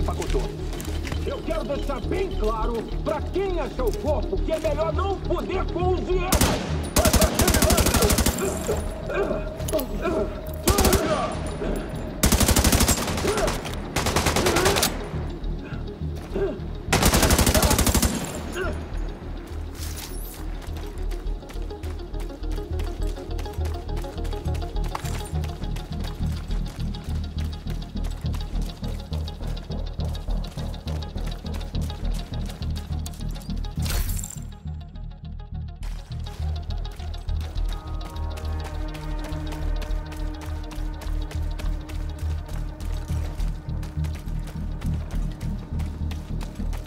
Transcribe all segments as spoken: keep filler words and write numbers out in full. empacotou. Eu quero deixar bem claro pra quem achar o corpo que é melhor não poder com os hienas.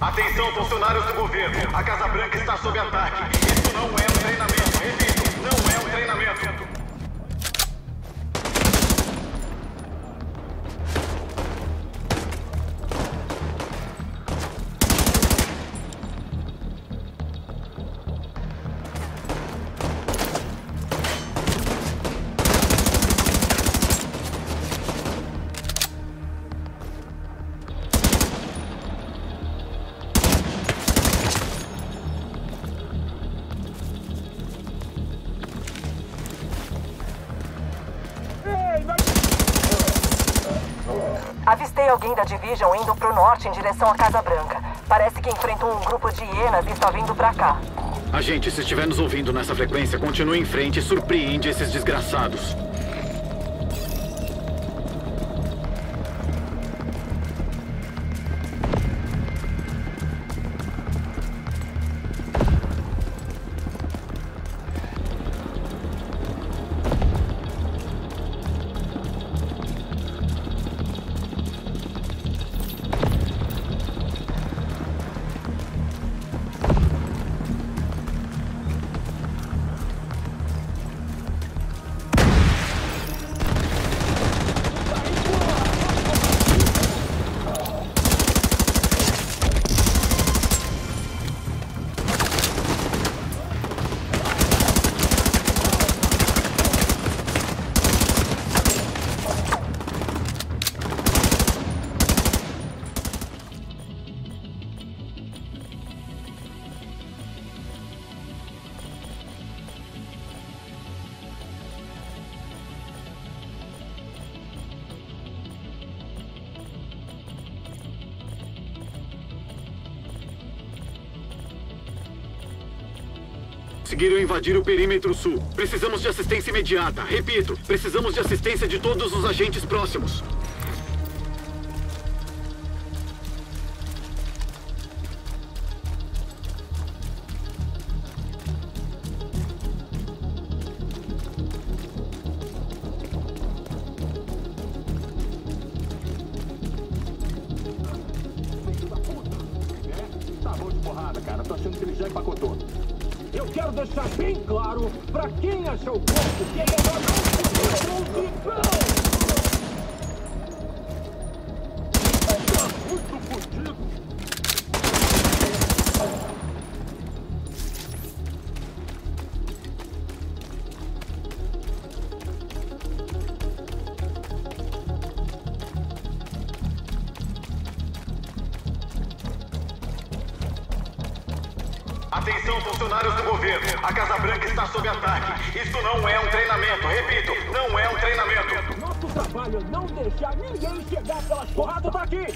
Atenção, funcionários do governo. A Casa Branca está sob ataque. Isso não é um treinamento. Repito, não é um treinamento. Avistei alguém da Division indo pro norte em direção à Casa Branca. Parece que enfrentou um grupo de hienas e está vindo pra cá. Agente, se estiver nos ouvindo nessa frequência, continue em frente e surpreende esses desgraçados. Conseguiram invadir o perímetro sul. Precisamos de assistência imediata. Repito, precisamos de assistência de todos os agentes próximos. Tá bom de porrada, cara. Tô achando que ele já empacotou. Eu quero deixar bem claro pra quem achar o corpo que é melhor não fugir com o cifrão! Muito fudido! Atenção, funcionários do governo. A Casa Branca está sob ataque. Isso não é um treinamento. Repito, não é um treinamento. Nosso trabalho é não deixar ninguém chegar pelas porradas daqui.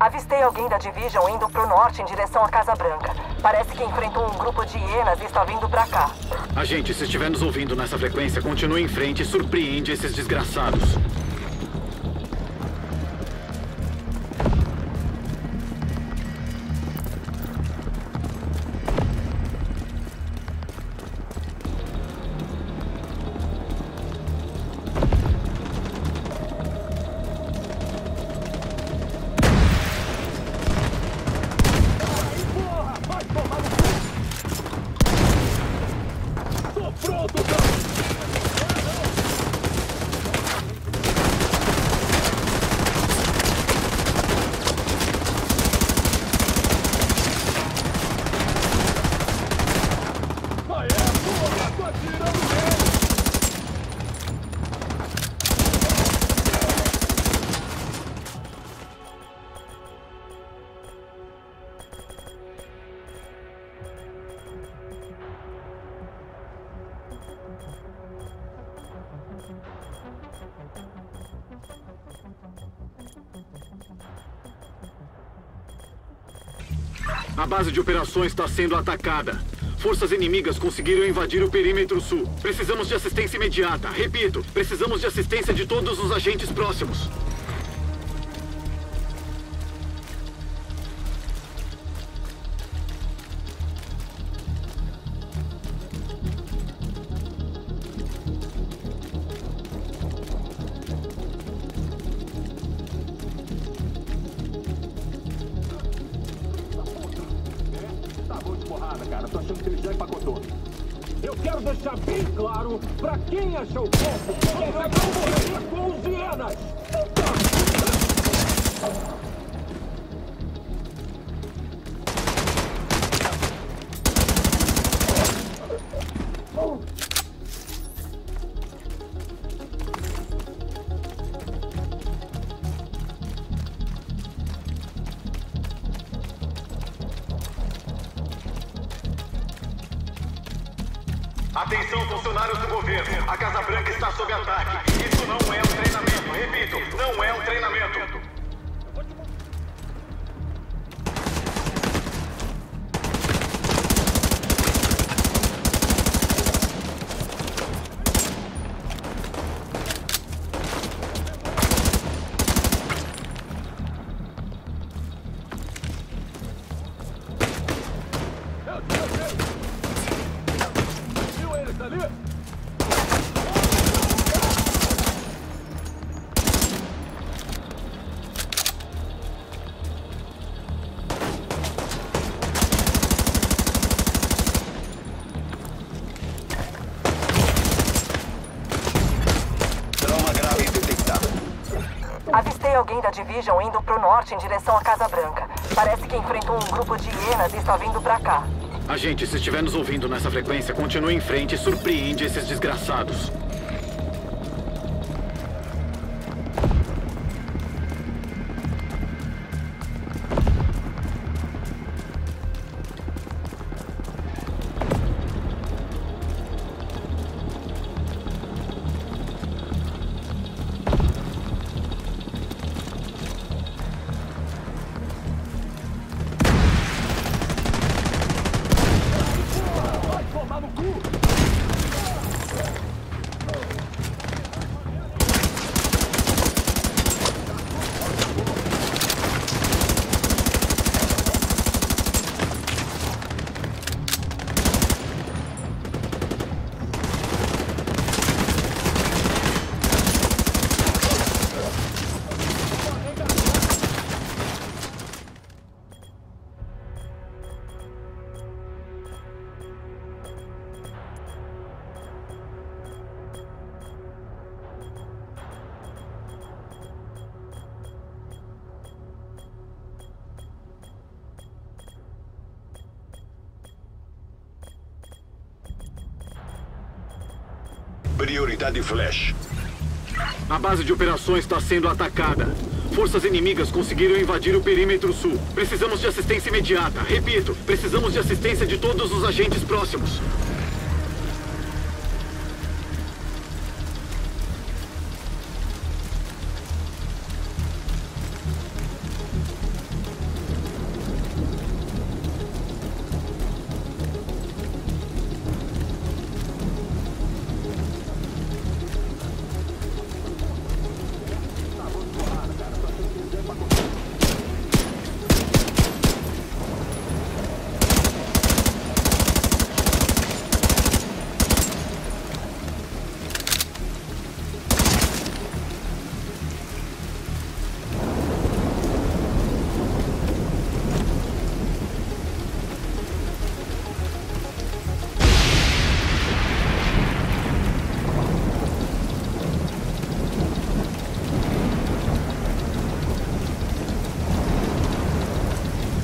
Avistei alguém da Division indo pro norte em direção à Casa Branca. Parece que enfrentou um grupo de hienas e está vindo pra cá. Agente, se estiver nos ouvindo nessa frequência, continue em frente e surpreende esses desgraçados. Pronto, A base de operações está sendo atacada. Forças inimigas conseguiram invadir o perímetro sul. Precisamos de assistência imediata. Repito, precisamos de assistência de todos os agentes próximos. Atenção, funcionários do governo. A Casa Branca está sob ataque. Isso não é um treinamento. Repito, não é um treinamento. Da Division indo pro norte em direção à Casa Branca. Parece que enfrentou um grupo de hienas e está vindo pra cá. Agente, se estiver nos ouvindo nessa frequência, continue em frente e surpreende esses desgraçados. Prioridade Flash. A base de operações está sendo atacada. Forças inimigas conseguiram invadir o perímetro sul. Precisamos de assistência imediata. Repito, precisamos de assistência de todos os agentes próximos.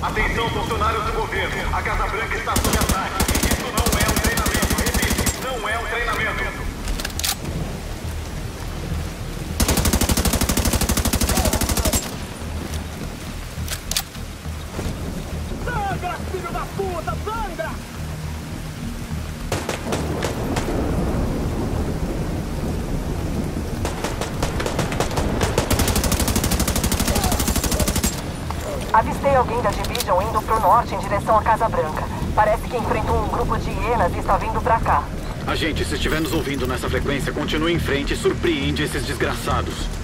Atenção, funcionários do governo. A Casa Branca está sob ataque. Isso não é um treinamento. Repito, não é um treinamento. Sangra, filho da puta! Sangra! alguém da Division indo pro norte em direção à Casa Branca. Parece que enfrentou um grupo de hienas e está vindo pra cá. A gente, se estiver nos ouvindo nessa frequência, continue em frente e surpreende esses desgraçados.